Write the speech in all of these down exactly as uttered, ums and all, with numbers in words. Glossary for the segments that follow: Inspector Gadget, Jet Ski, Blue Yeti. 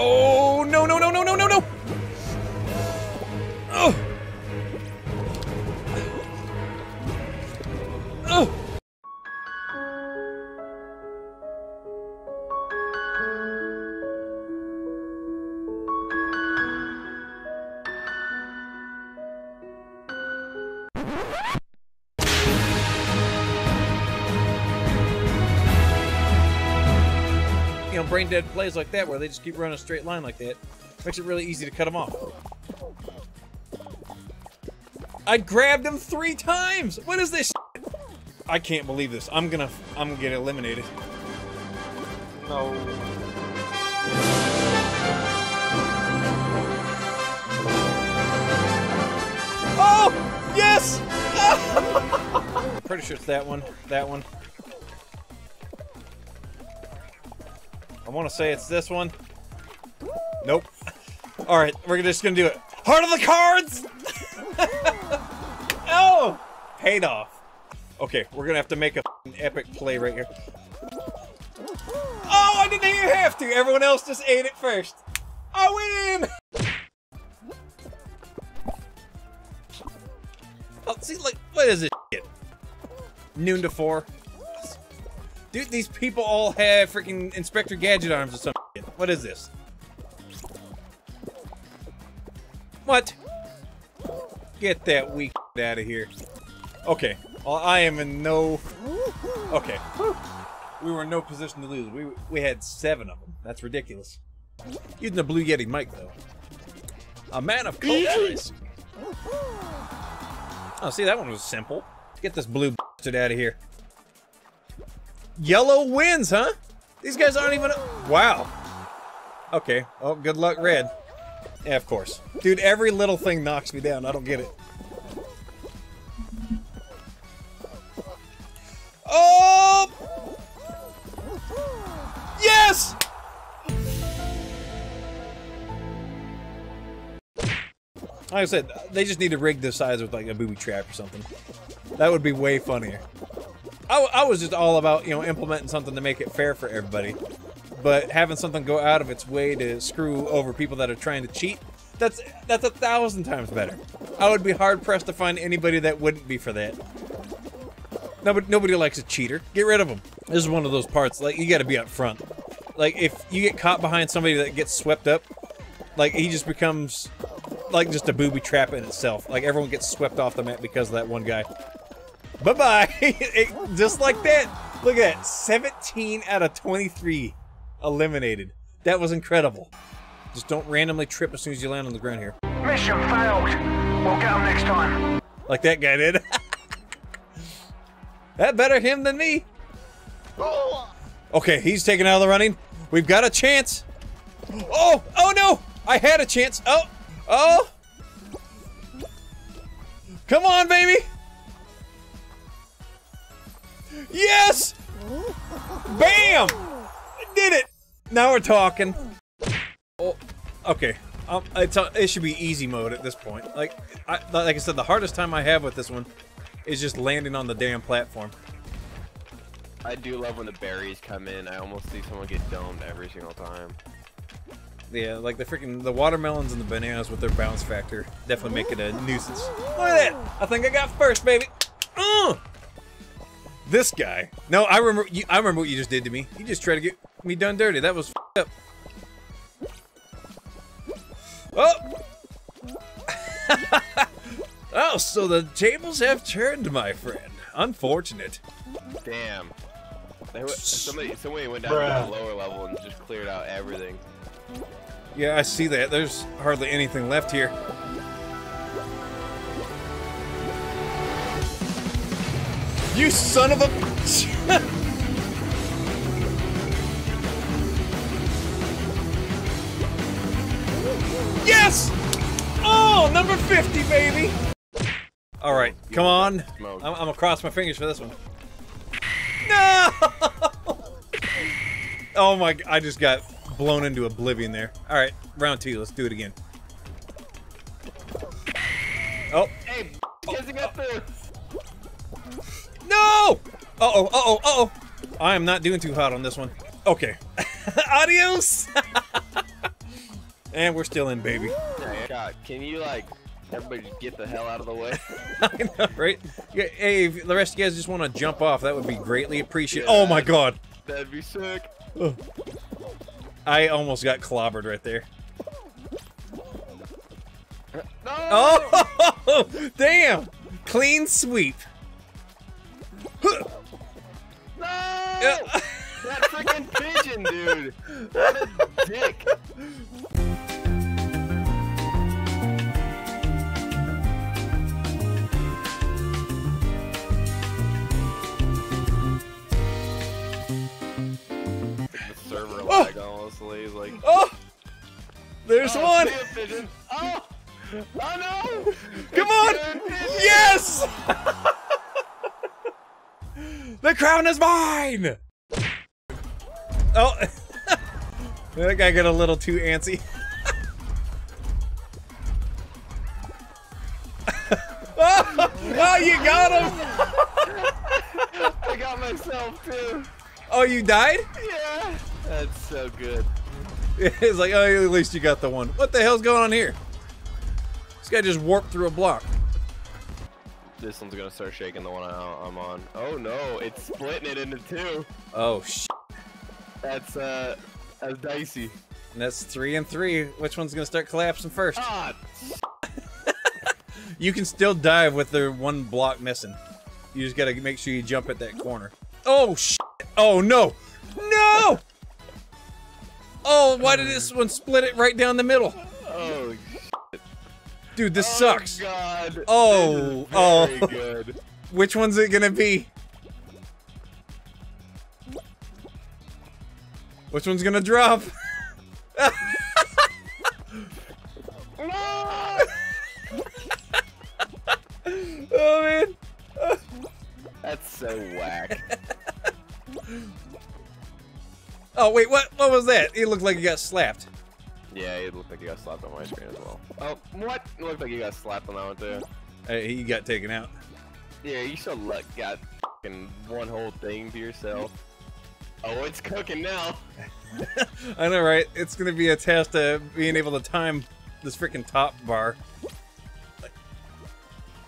Oh, no, no, no, no, no, no, no! Oh! Oh! You know, brain dead plays like that where they just keep running a straight line like that makes it really easy to cut them off. I grabbed him three times. What is this? I can't believe this. I'm gonna, I'm gonna get eliminated. No. Oh yes! Pretty sure it's that one. That one. I want to say it's this one. Nope. All right, we're just gonna do it. Heart of the cards. Oh, paid off. Okay, we're gonna have to make a epic play right here. Oh, I didn't even have to. Everyone else just ate it first. I win! Oh, see, like, what is this shit? Noon to four. Dude, these people all have freaking Inspector Gadget arms or some shit. What is this? What? Get that weak shit out of here. Okay. Well, I am in no... Okay. We were in no position to lose. We, we had seven of them. That's ridiculous. Using the Blue Yeti mic, though. A man of cultures. Oh, see, that one was simple. Get this blue bastard out of here. Yellow wins, huh? These guys aren't even... Wow. Okay. Oh, good luck, Red. Yeah, of course. Dude, every little thing knocks me down. I don't get it. Oh! Yes! Like I said, they just need to rig the sides with like a booby trap or something. That would be way funnier. I, I was just all about, you know, implementing something to make it fair for everybody. But having something go out of its way to screw over people that are trying to cheat, that's, that's a thousand times better. I would be hard-pressed to find anybody that wouldn't be for that. Nobody, nobody likes a cheater. Get rid of them. This is one of those parts, like, you gotta be up front. Like, if you get caught behind somebody that gets swept up, like, he just becomes, like, just a booby trap in itself. Like, everyone gets swept off the map because of that one guy. Bye-bye! Just like that! Look at that, seventeen out of twenty-three eliminated. That was incredible. Just don't randomly trip as soon as you land on the ground here. Mission failed. We'll get him next time. Like that guy did. That better him than me. Okay, he's taken out of the running. We've got a chance. Oh, oh no! I had a chance. Oh, oh! Come on, baby! Yes! Bam! I did it! Now we're talking. Oh, okay. Um, it's a, it should be easy mode at this point. Like, I, like I said, the hardest time I have with this one is just landing on the damn platform. I do love when the berries come in. I almost see someone get domed every single time. Yeah, like the freaking the watermelons and the bananas with their bounce factor definitely make it a nuisance. Look at that! I think I got first, baby. Uh! This guy. No, I remember. You, I remember what you just did to me. You just tried to get me done dirty. That was f***ed up. Oh. Oh, so the tables have turned, my friend. Unfortunate. Damn. They were, somebody, somebody went down Bruh. to the lower level and just cleared out everything. Yeah, I see that. There's hardly anything left here. You son of a... Yes! Oh, number fifty, baby! All right, come on. I'm, I'm gonna cross my fingers for this one. No! Oh my, I just got blown into oblivion there. All right, round two, let's do it again. Oh. Hey, kissing up there. No! Uh-oh, uh-oh, uh-oh. I am not doing too hot on this one. Okay. Adios! And we're still in, baby. God, can you, like, everybody just get the hell out of the way? I know, right? Hey, if the rest of you guys just want to jump off, that would be greatly appreciated. Yeah, oh my god! That'd be sick. Ugh. I almost got clobbered right there. No! Oh! Damn! Clean sweep. No! Yeah. That freaking pigeon, dude! What a dick! The server lag honestly is like. Oh! There's oh, one! Pigeon. Oh! Oh no! Come on! Yes! The crown is mine! Oh, that guy got a little too antsy. oh, oh, you got him! I got myself too. Oh, you died? Yeah. That's so good. It's like, oh, at least you got the one. What the hell's going on here? This guy just warped through a block. This one's gonna start shaking the one I, I'm on. Oh no, it's splitting it into two. Oh shit. That's uh, that's dicey. And that's three and three. Which one's gonna start collapsing first? Ah, you can still dive with the one block missing. You just gotta make sure you jump at that corner. Oh shit! Oh no! No! Oh, why did this one split it right down the middle? Oh shit! Dude, this oh, sucks. God. Oh, this oh. Very good. Which one's it gonna be? Which one's gonna drop? Oh man, that's so whack. Oh wait, what? What was that? It looked like you got slapped. Yeah, it looked like you got slapped on my screen as well. Oh, what? It looked like you got slapped on that one too. Hey, he got taken out. Yeah, you still like got fucking one whole thing to yourself. Oh, it's cooking now. I know, right? It's gonna be a test of being able to time this freaking top bar.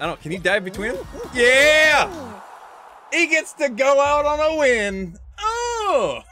I don't. Can you dive between them? Yeah! He gets to go out on a win. Oh!